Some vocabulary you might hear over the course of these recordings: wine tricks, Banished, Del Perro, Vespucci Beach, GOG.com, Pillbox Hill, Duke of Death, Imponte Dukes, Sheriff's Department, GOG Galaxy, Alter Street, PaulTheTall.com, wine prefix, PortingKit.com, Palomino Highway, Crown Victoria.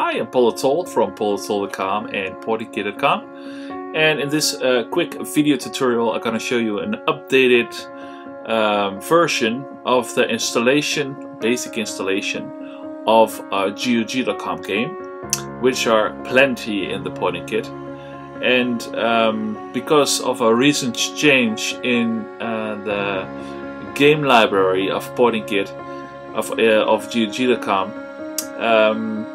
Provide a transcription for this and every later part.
Hi, I'm PaulTheTall from PaulTheTall.com and PortingKit.com, and in this quick video tutorial I'm going to show you an updated version of the basic installation of our GOG.com game, which are plenty in the PortingKit. And because of a recent change in the game library of PortingKit, of GOG.com,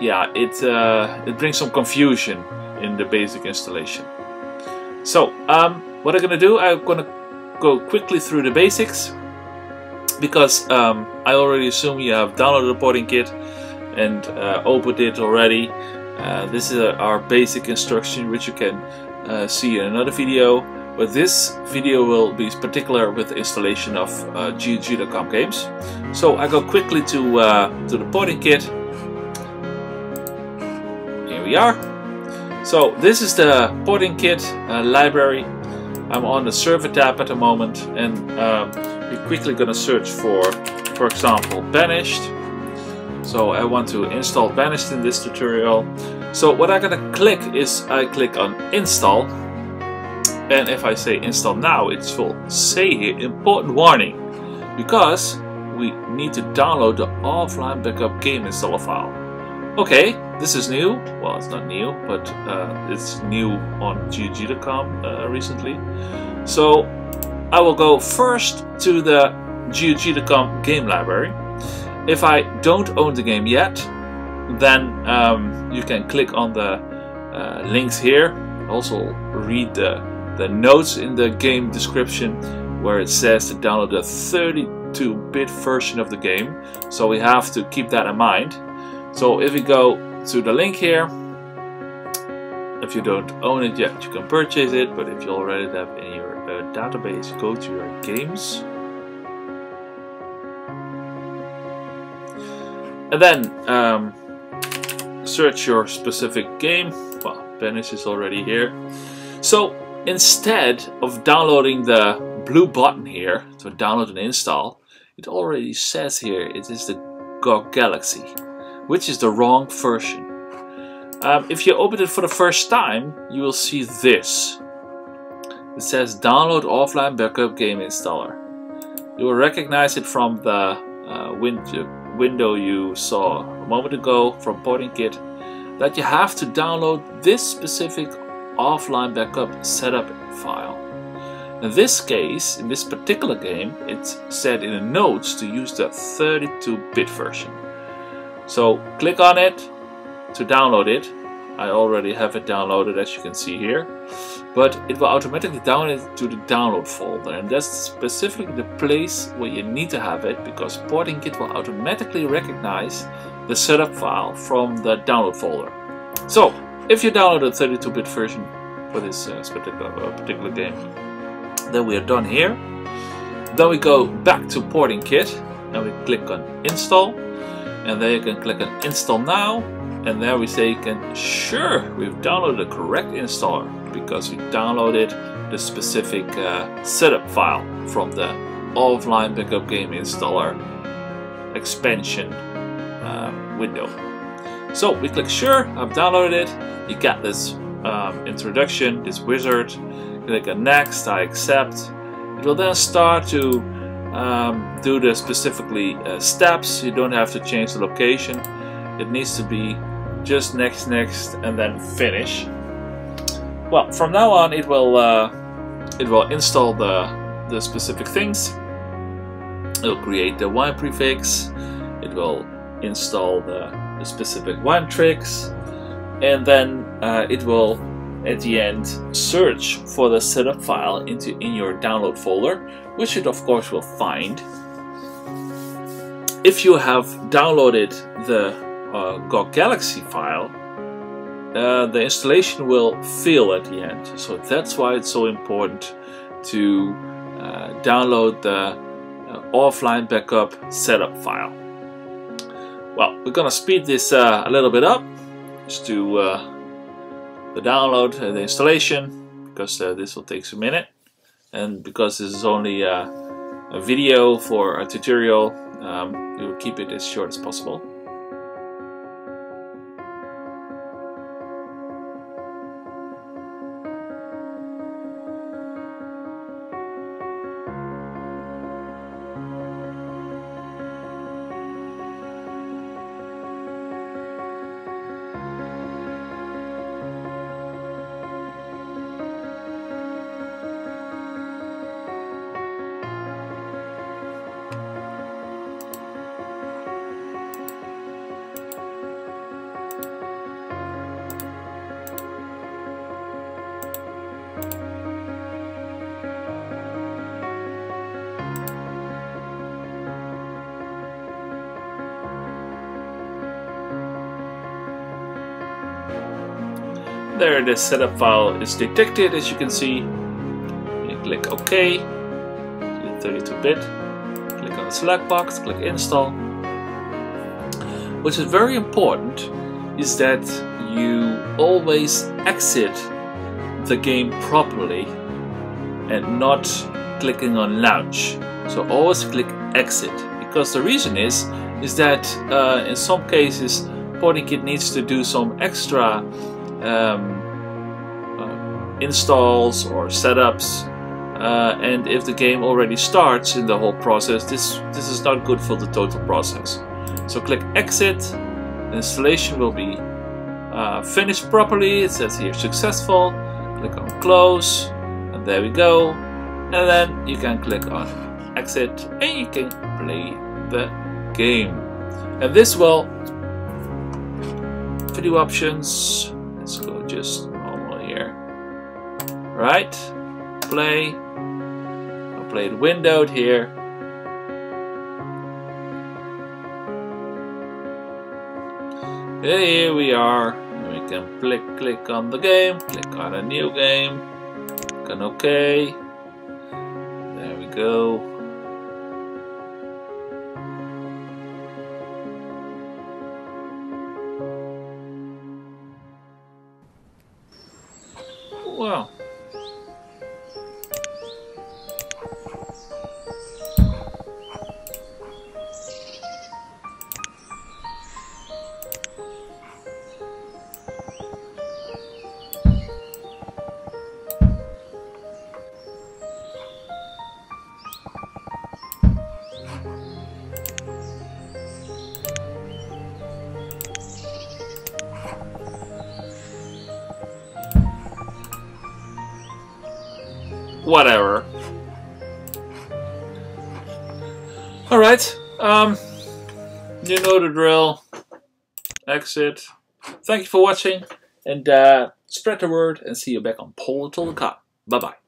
yeah, it brings some confusion in the basic installation. So what I'm gonna do, I'm gonna go quickly through the basics, because I already assume you have downloaded the PortingKit and opened it already. This is our basic instruction, which you can see in another video, but this video will be particular with the installation of GOG.com games. So I go quickly to the PortingKit. We are. So this is the PortingKit library. I'm on the server tab at the moment, and we're quickly going to search for example, Banished. So I want to install Banished in this tutorial. So what I'm going to click is I click on install, and if I say install now, it will say here important warning, because we need to download the offline backup game installer file. Okay, this is new. Well, it's not new, but it's new on GOG.com recently. So I will go first to the GOG.com game library. If I don't own the game yet, then you can click on the links here. Also read the notes in the game description, where it says to download the 32-bit version of the game. So we have to keep that in mind. So if we go to the link here, if you don't own it yet, you can purchase it, but if you already have it in your database, go to your games. And then search your specific game. Well, Banished is already here. So instead of downloading the blue button here to download and install, it already says here it is the GOG Galaxy, which is the wrong version. If you open it for the first time, you will see this. It says download offline backup game installer. You will recognize it from the window you saw a moment ago from PortingKit, that you have to download this specific offline backup setup file. In this case, in this particular game, it's said in the notes to use the 32-bit version. So click on it to download it. I already have it downloaded, as you can see here, but it will automatically download it to the download folder, and that's specifically the place where you need to have it, because PortingKit will automatically recognize the setup file from the download folder. So if you download a 32-bit version for this particular game, then we are done here. Then we go back to PortingKit and we click on install. And there you can click on install now, and there we say you can, sure, we've downloaded the correct installer, because we downloaded the specific setup file from the offline backup game installer expansion window. So we click sure, I've downloaded it. You get this introduction, this wizard. Click on next, I accept. It will then start to do the specifically steps. You don't have to change the location. It needs to be just next, next, and then finish. Well, from now on, it will install the specific things. It'll create the wine prefix. It will install the specific wine tricks, and then it will, at the end, search for the setup file in your download folder, which it of course will find. If you have downloaded the GOG Galaxy file, the installation will fail at the end. So that's why it's so important to download the offline backup setup file. Well, we're gonna speed this a little bit up, just to the download and the installation, because this will take a minute, and because this is only a video for a tutorial, we will keep it as short as possible. There it is, setup file is detected, as you can see. You click OK, 32-bit, click on the select box, click install. Which is very important is that you always exit the game properly and not clicking on launch. So always click exit, because the reason is that in some cases PortingKit needs to do some extra installs or setups, and if the game already starts in the whole process, this is not good for the total process. So click exit, the installation will be finished properly. It says here successful, click on close, and there we go. And then you can click on exit and you can play the game. And this will, video options, let's go just normal here, right, play, I'll play it windowed here. Here we are, we can click on the game, click on a new game, click on OK, there we go. Wow. Whatever. Alright, you know the drill. Exit. Thank you for watching, and spread the word, and see you back on PaulTheTall.com. Bye-bye.